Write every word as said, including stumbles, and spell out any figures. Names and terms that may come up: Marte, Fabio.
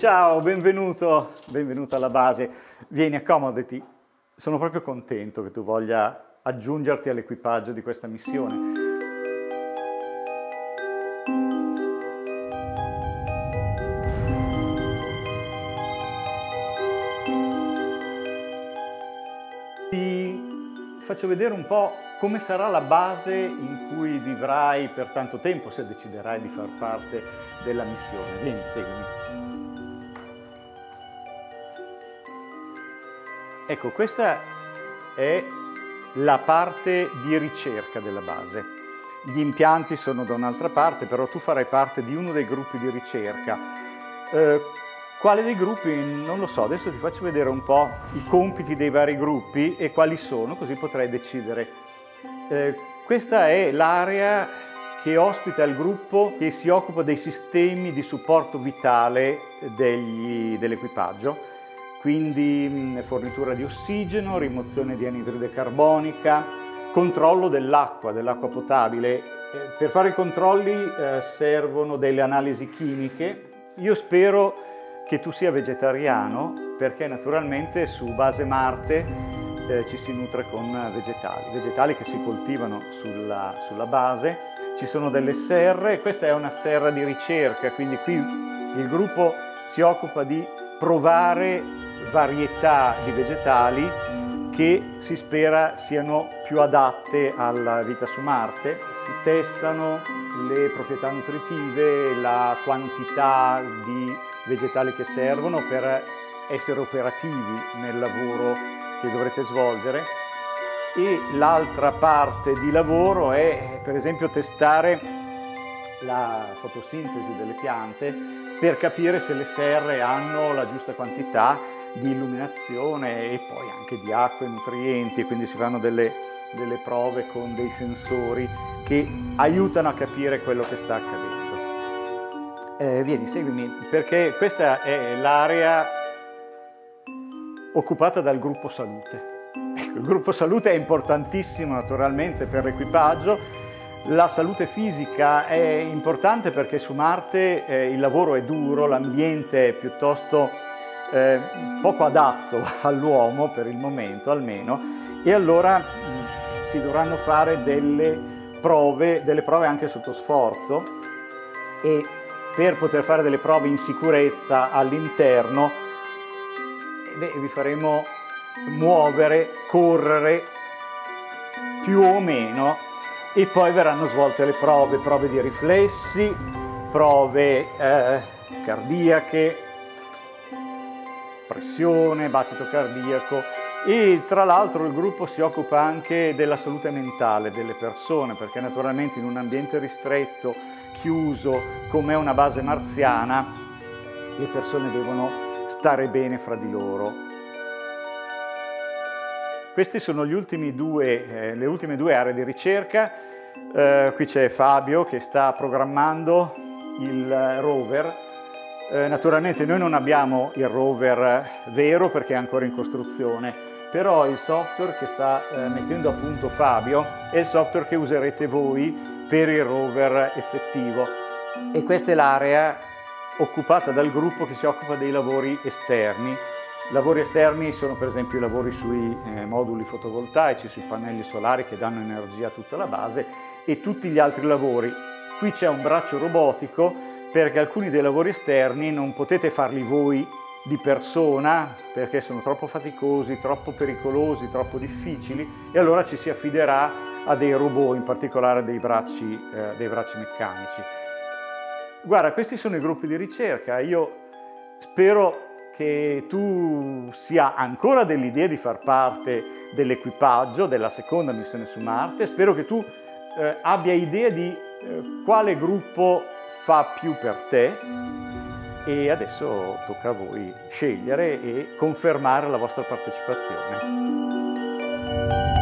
Ciao, benvenuto, benvenuto alla base, vieni, accomodati, sono proprio contento che tu voglia aggiungerti all'equipaggio di questa missione. Ti faccio vedere un po' come sarà la base in cui vivrai per tanto tempo se deciderai di far parte della missione. Vieni, seguimi. Ecco, questa è la parte di ricerca della base. Gli impianti sono da un'altra parte, però tu farai parte di uno dei gruppi di ricerca. Eh, quale dei gruppi? Non lo so, adesso ti faccio vedere un po' i compiti dei vari gruppi e quali sono, così potrai decidere. Eh, questa è l'area che ospita il gruppo che si occupa dei sistemi di supporto vitale dell'equipaggio. Quindi fornitura di ossigeno, rimozione di anidride carbonica, controllo dell'acqua, dell'acqua potabile. Per fare i controlli eh, servono delle analisi chimiche. Io spero che tu sia vegetariano perché naturalmente su base Marte eh, ci si nutre con vegetali, vegetali che si coltivano sulla, sulla base. Ci sono delle serre, questa è una serra di ricerca, quindi qui il gruppo si occupa di provare varietà di vegetali che si spera siano più adatte alla vita su Marte. Si testano le proprietà nutritive, la quantità di vegetali che servono per essere operativi nel lavoro che dovrete svolgere. E l'altra parte di lavoro è, per esempio, testare la fotosintesi delle piante per capire se le serre hanno la giusta quantità di illuminazione e poi anche di acqua e nutrienti, quindi si fanno delle, delle prove con dei sensori che aiutano a capire quello che sta accadendo. Eh, vieni, seguimi, perché questa è l'area occupata dal gruppo salute. Ecco, il gruppo salute è importantissimo naturalmente per l'equipaggio. La salute fisica è importante perché su Marte eh, il lavoro è duro, l'ambiente è piuttosto eh, poco adatto all'uomo per il momento almeno, e allora mh, si dovranno fare delle prove, delle prove anche sotto sforzo, e per poter fare delle prove in sicurezza all'interno beh, vi faremo muovere, correre più o meno. E poi verranno svolte le prove, prove di riflessi, prove eh, cardiache, pressione, battito cardiaco, e tra l'altro il gruppo si occupa anche della salute mentale delle persone, perché naturalmente in un ambiente ristretto, chiuso, come è una base marziana, le persone devono stare bene fra di loro. Queste sono gli ultimi due, eh, le ultime due aree di ricerca. Eh, qui c'è Fabio che sta programmando il rover. Eh, naturalmente noi non abbiamo il rover vero perché è ancora in costruzione, però il software che sta eh, mettendo a punto Fabio è il software che userete voi per il rover effettivo. E questa è l'area occupata dal gruppo che si occupa dei lavori esterni. Lavori esterni sono per esempio i lavori sui eh, moduli fotovoltaici, sui pannelli solari che danno energia a tutta la base, e tutti gli altri lavori. Qui c'è un braccio robotico perché alcuni dei lavori esterni non potete farli voi di persona perché sono troppo faticosi, troppo pericolosi, troppo difficili, e allora ci si affiderà a dei robot, in particolare dei bracci, eh, dei bracci meccanici. Guarda, questi sono i gruppi di ricerca. Io spero che tu sia ancora dell'idea di far parte dell'equipaggio della seconda missione su Marte. Spero che tu eh, abbia idea di eh, quale gruppo fa più per te, e adesso tocca a voi scegliere e confermare la vostra partecipazione.